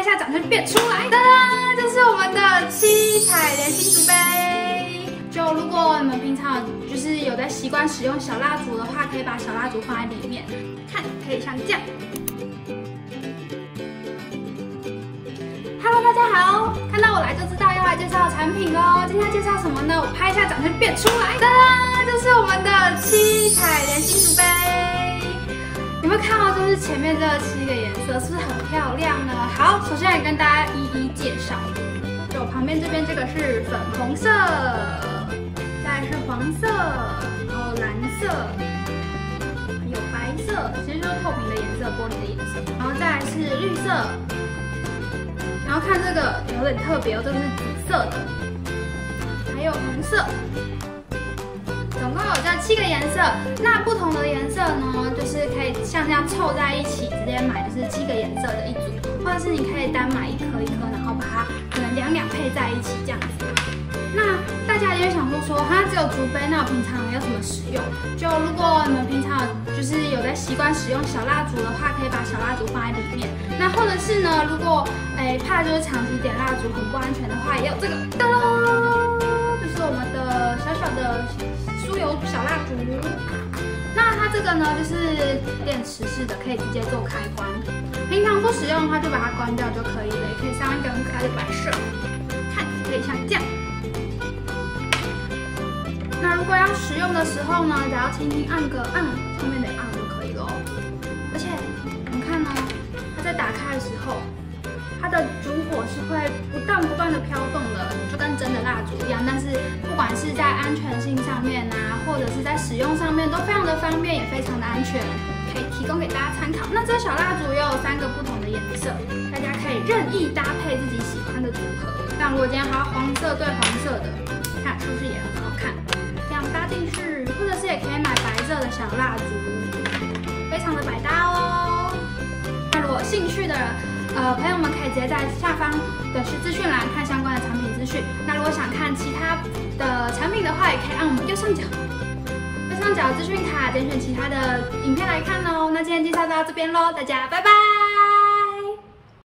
拍一下掌声变出来。哒哒，这是我们的七彩莲心烛杯。就如果你们平常就是有在习惯使用小蜡烛的话，可以把小蜡烛放在里面，看可以像这样。 Hello， 大家好！看到我来就知道要来介绍产品哦。今天要介绍什么呢？我拍一下掌声变出来。哒哒，这是我们的七彩莲心烛杯。有没有看到？就是前面这7个颜色，是不是很漂亮呢？好，首先来跟大家一一介绍。就旁边这边这个是粉红色，再来是黄色，然后蓝色，有白色，其实就是透明的颜色，玻璃的颜色。然后再来是绿色。 然后看这个有点特别哦，这个是紫色的，还有红色，总共有这7个颜色。那不同的颜色呢，就是可以像这样凑在一起，直接买就是7个颜色的一组，或者是你可以单买一颗一颗，然后把它可能两两配在一起这样子。那大家也想说，它只有烛杯，那我平常要怎么使用？就如果你们平常就是有在习惯使用小蜡烛的话，可以把小蜡烛放在里面。那或者是呢，如果 怕就是长期点蜡烛很不安全的话，也有这个，噔噔，就是我们的小小的酥油小蜡烛。那它这个呢，就是电池式的，可以直接做开关。平常不使用的话，就把它关掉就可以了，也可以上一个很可爱的摆设，看可以像这样。那如果要使用的时候呢，只要轻轻按个按后面的按就可以了。而且你们看呢，它在打开的时候。 它的烛火是会不断的飘动的，就跟真的蜡烛一样。但是不管是在安全性上面啊，或者是在使用上面，都非常的方便，也非常的安全，可以提供给大家参考。那这小蜡烛也有3个不同的颜色，大家可以任意搭配自己喜欢的组合。像如果今天还要黄色对黄色的，看是不是也很好看？这样搭进去，或者是也可以买白色的小蜡烛，非常的百搭哦。那如果有兴趣的 朋友们可以直接在下方的资讯栏看相关的产品资讯。那如果想看其他的产品的话，也可以按我们右上角资讯卡点选其他的影片来看哦。那今天介绍到这边喽，大家拜拜。